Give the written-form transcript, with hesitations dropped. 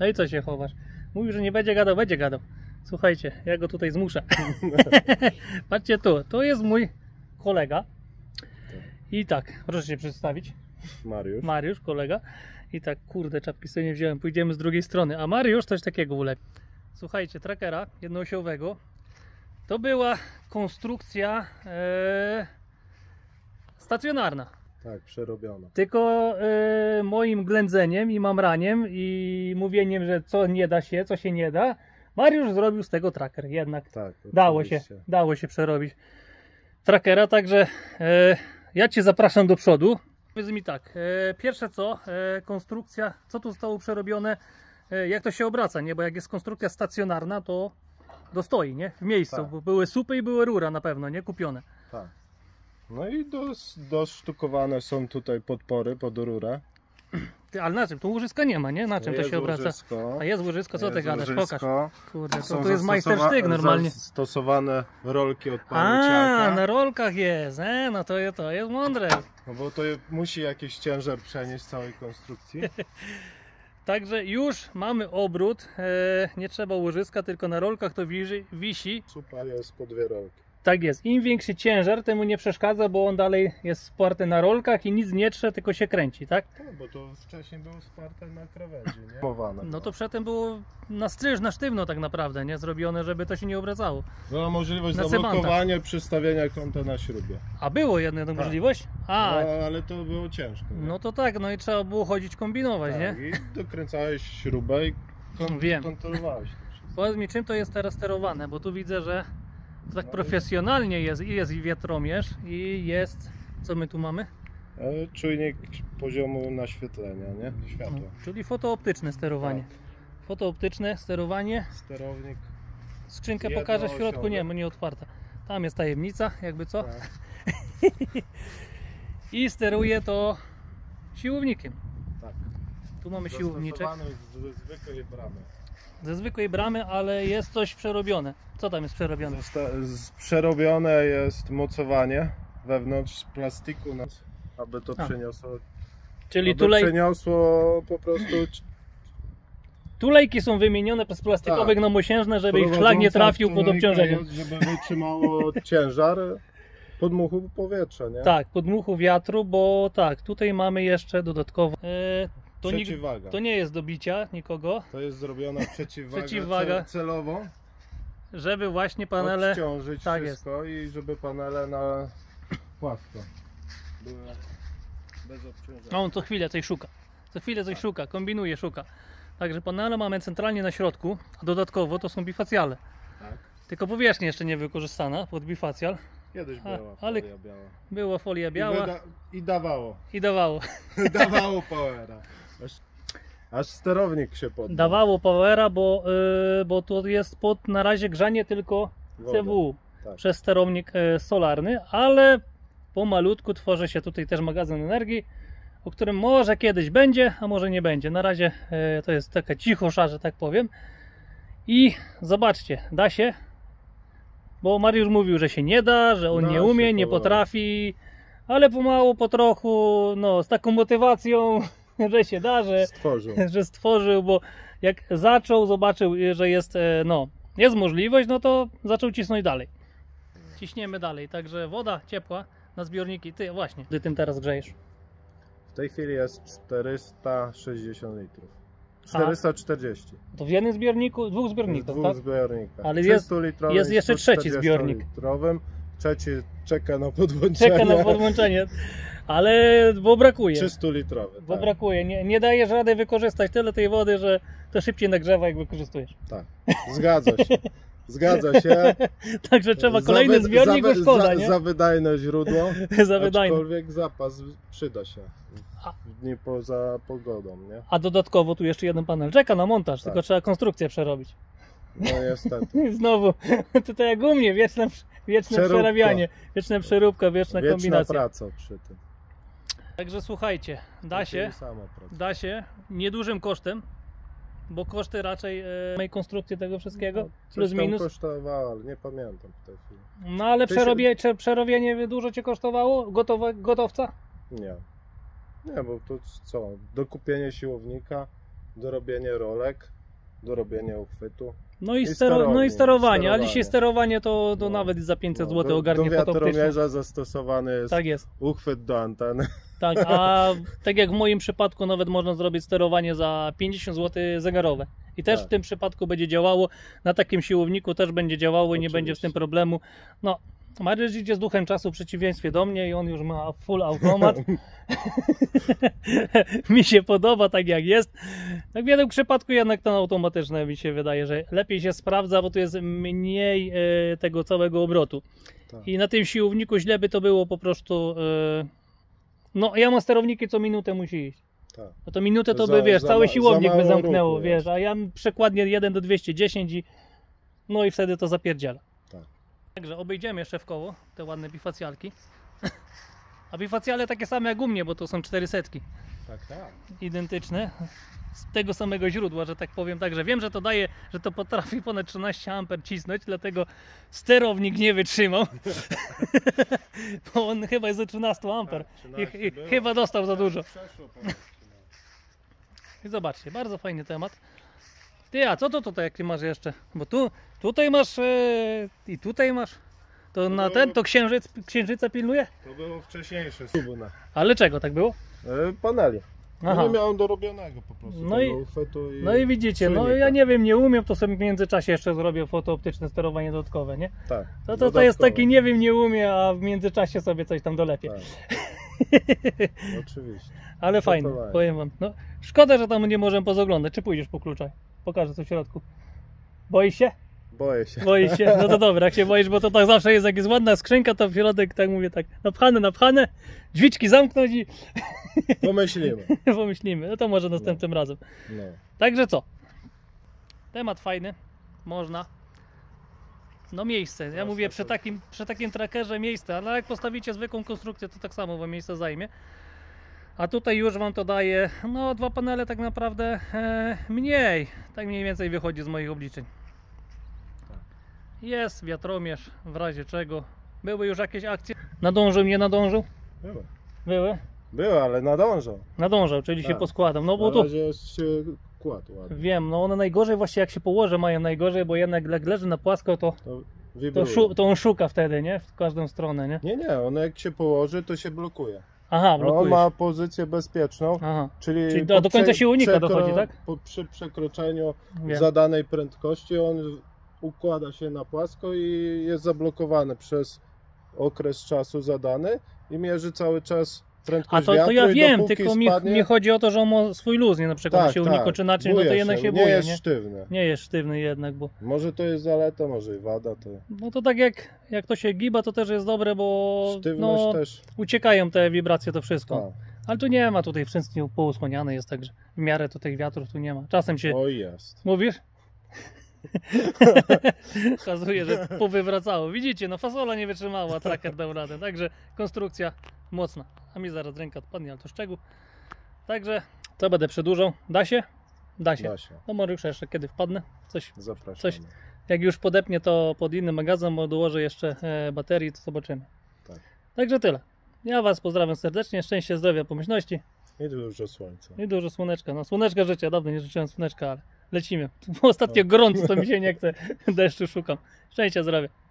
No i co się chowasz? Mówił, że nie będzie gadał, będzie gadał. Słuchajcie, ja go tutaj zmuszę. Patrzcie tu, to jest mój kolega. I tak, proszę się przedstawić. Mariusz. Mariusz, kolega. I tak, kurde, czapki sobie nie wziąłem, pójdziemy z drugiej strony. A Mariusz coś takiego ulepi. Słuchajcie, trackera jednoosiowego. To była konstrukcja stacjonarna. Tak, przerobiona. Tylko moim ględzeniem i mamraniem i mówieniem, że co nie da się, co się nie da, Mariusz zrobił z tego tracker. Jednak tak, dało się przerobić trackera, także ja Cię zapraszam do przodu. Powiedz mi tak, pierwsze co, konstrukcja, co tu zostało przerobione, jak to się obraca, nie? Bo jak jest konstrukcja stacjonarna, to dostoi, nie? W miejscu, tak. Bo były supy i były rura na pewno, nie? Kupione. Tak. No i dosztukowane są tutaj podpory pod rurę. Ty, ale na czym? Tu łożyska nie ma, nie? Na czym to się obraca? Łożysko. A jest łożysko, co ty gadasz? Pokaż. Kurde, to jest majstersztyk normalnie. Stosowane rolki od paleciaka. A, na rolkach jest, no to jest mądre. No bo to musi jakiś ciężar przenieść całej konstrukcji. Także już mamy obrót, nie trzeba łożyska, tylko na rolkach to wisi. Super, jest po dwie rolki. Tak jest, im większy ciężar, temu nie przeszkadza, bo on dalej jest sparty na rolkach i nic nie trze, tylko się kręci, tak? No, bo to wcześniej było sparte na krawędzi, nie? No to przedtem było na stryż, na sztywno tak naprawdę, nie? Zrobione, żeby to się nie obracało. Była możliwość zablokowania, przystawienia kąta na śrubie. A było jedna tak. Możliwość? A, no, ale to było ciężko. Nie? No to tak, no i trzeba było chodzić, kombinować, tak, nie? I dokręcałeś śrubę i kontrolowałeś to wszystko. Powiedz mi, czym to jest teraz sterowane, bo tu widzę, że tak profesjonalnie jest i wiatromierz, i jest, co my tu mamy? Czujnik poziomu naświetlenia, nie? Światła. No, czyli fotooptyczne sterowanie. Tak. Fotooptyczne sterowanie. Sterownik. Skrzynkę pokażę, w środku nie otwarta. Tam jest tajemnica, jakby co. Tak. I steruje to siłownikiem. Tak. Tu mamy siłowniczek. Ze zwykłej bramy. Ze zwykłej bramy, ale jest coś przerobione. Co tam jest przerobione? Przerobione jest mocowanie wewnątrz z plastiku, aby to przeniosło. Czyli tulej... przeniosło po prostu. Tulejki są wymienione z plastikowych na mosiężne, żeby ich szlak nie trafił pod obciążeniem. Żeby wytrzymało ciężar podmuchu powietrza, nie? Tak, podmuchu wiatru, bo tak, tutaj mamy jeszcze dodatkowo. To nie jest do bicia nikogo. To jest zrobiona przeciwwaga celowo. Żeby właśnie panele... odciążyć wszystko i żeby panele na płasko były bez obciążenia. On co chwilę coś szuka. Co chwilę coś szuka, kombinuje, szuka. Także panele mamy centralnie na środku, a dodatkowo to są bifacjale. Tak. Tylko powierzchnia jeszcze nie wykorzystana pod bifacjal. Kiedyś była folia biała. Była folia biała. I dawało. I dawało. Dawało powera. Aż sterownik się podniósł. Dawało powera, bo to jest pod na razie grzanie tylko CWU przez sterownik solarny, ale pomalutku tworzy się tutaj też magazyn energii, o którym może kiedyś będzie, a może nie będzie. Na razie to jest taka cichosza, że tak powiem. I zobaczcie, da się, bo Mariusz mówił, że się nie da, że on nie umie, nie potrafi, ale pomału, po trochu, no z taką motywacją, że się da, że stworzył, bo jak zaczął, zobaczył, że jest, no, jest możliwość, no to zaczął cisnąć dalej. Ciśniemy dalej, także woda ciepła na zbiorniki. Ty właśnie, ty tym teraz grzejesz. W tej chwili jest 460 litrów. 440. To w jednym zbiorniku, dwóch zbiorników, tak? Dwóch zbiornikach. Ale jest jeszcze trzeci zbiornik. Litrowym. Trzeci czeka na podłączenie. Czeka na podłączenie, ale bo brakuje. 300-litrowy. Bo brakuje. Nie dajesz rady wykorzystać tyle tej wody, że to szybciej nagrzewa, jak wykorzystujesz. Tak, zgadza się. Zgadza się. Także trzeba kolejny zbiornik uszkodzić. Za wydajne źródło, za wydajne. Aczkolwiek zapas przyda się w dni poza pogodą. Nie? A dodatkowo tu jeszcze jeden panel czeka na montaż, tylko trzeba konstrukcję przerobić. No niestety. Znowu, to tak jak u mnie, wieczne przerabianie, wieczna przeróbka, wieczna kombinacja. Wieczna praca przy tym. Także słuchajcie, da się niedużym kosztem. Bo koszty raczej mojej konstrukcji tego wszystkiego plus minus kosztowało, ale nie pamiętam w tej chwili. No ale przerobienie dużo cię kosztowało? Gotowca? Nie. Nie, bo to co? Dokupienie siłownika, dorobienie rolek, dorobienie uchwytu. No i sterowanie, ale dzisiaj sterowanie to no, nawet za 500 no, zł ogarnie fotooptyczne. Do wiatromierza zastosowany jest, tak jest uchwyt do anteny. Tak, a tak jak w moim przypadku nawet można zrobić sterowanie za 50 zł zegarowe. I też tak. W tym przypadku będzie działało, na takim siłowniku też będzie działało. Oczywiście. I nie będzie z tym problemu. No, Mariusz idzie z duchem czasu w przeciwieństwie do mnie i on już ma full automat. Mi się podoba tak jak jest. W jednym przypadku jednak ten automatyczny mi się wydaje, że lepiej się sprawdza, bo tu jest mniej tego całego obrotu. Tak. I na tym siłowniku źle by to było po prostu... No ja mam sterowniki, co minutę musi iść. Tak. No to minutę to by, wiesz, cały siłownik by zamknęło, ruchu, wiesz, a ja przekładnie 1 do 210 i... No i wtedy to zapierdziela. Tak. Także obejdziemy jeszcze w koło te ładne bifacjalki. A bifacjale takie same jak u mnie, bo to są 400. Tak, tak. Identyczne. Z tego samego źródła, że tak powiem. Także wiem, że to daje, że to potrafi ponad 13 amper cisnąć, dlatego sterownik nie wytrzymał. Bo on chyba jest ze 13 amper. I chyba dostał za dużo. I zobaczcie, bardzo fajny temat. Ty, a co to tutaj, jak ty masz jeszcze? Bo tu, tutaj masz i tutaj masz. To na było, ten, to księżyca pilnuje? To było wcześniejsze. Ale czego tak było? Paneli. No nie miałem dorobionego po prostu. No i widzicie, no ja nie wiem, nie umiem, to sobie w międzyczasie jeszcze zrobię fotooptyczne sterowanie dodatkowe, nie? Tak. To jest taki nie wiem, nie umiem, a w międzyczasie sobie coś tam dolepię. Tak. Oczywiście. Ale fajnie, powiem wam. No, szkoda, że tam nie możemy pozoglądać. Czy pójdziesz po kluczach? Pokażę co w środku. Boisz się? Boję się. Boisz się? No to dobra, jak się boisz, bo to tak zawsze jest, jak jest ładna skrzynka, to w środek, tak mówię, tak napchane, drzwiczki zamknąć i... Pomyślimy. Pomyślimy, no to może następnym razem. No. Także co? Temat fajny, można. No miejsce, ja mówię przy takim trackerze miejsce, ale jak postawicie zwykłą konstrukcję, to tak samo wam miejsce zajmie. A tutaj już wam to daje, no 2 panele tak naprawdę mniej, tak mniej więcej wychodzi z moich obliczeń. Jest wiatromierz, w razie czego. Były już jakieś akcje? Nadążył, nie nadążył? Były. Były? Były, ale nadążał. Nadążał, czyli tak się poskładam. No bo tu... się kładł ładnie. Wiem, no one najgorzej właśnie jak się położy mają najgorzej, bo jednak jak leży na płasko to on szuka wtedy, nie? W każdą stronę, nie? Nie, one jak się położy to się blokuje. Aha, blokuje. On ma pozycję bezpieczną. Aha. Czyli do końca silnika dochodzi, tak? Przy przekroczeniu zadanej prędkości on... układa się na płasko i jest zablokowany przez okres czasu zadany i mierzy cały czas prędkość wiatru. A to ja wiem, tylko mi chodzi o to, że on ma swój luz, nie, na przykład tak, silniku, tak, czy naczyń, no to jednak się buje. Nie jest sztywny. Nie jest sztywny jednak, bo... Może to jest zaleta, może i wada. To... No to tak jak to się giba, to też jest dobre, bo sztywność no, też uciekają te wibracje, to wszystko. Tak. Ale tu nie ma, tutaj wszystko pousłaniane jest, także w miarę tutaj wiatrów tu nie ma. Czasem się... Oj jest. Mówisz? Okazuje, że powywracało. Widzicie, no fasola nie wytrzymała, tracker dał radę. Także konstrukcja mocna. A mi zaraz ręka odpadnie, ale to szczegół. Także to będę przedłużał. Da się? Da się. Da się. No Mariusza jeszcze kiedy wpadnę. Coś. Jak już podepnie to pod inny magazyn, bo dołożę jeszcze baterii, to zobaczymy. Tak. Także tyle. Ja was pozdrawiam serdecznie. Szczęście, zdrowia, pomyślności. I dużo słońca. I dużo słoneczka. No słoneczka życia. Dawno nie życzyłem słoneczka, ale... Lecimy. Ostatnio gorąco, to mi się nie chce. Deszczu szukam. Szczęścia, zdrowia.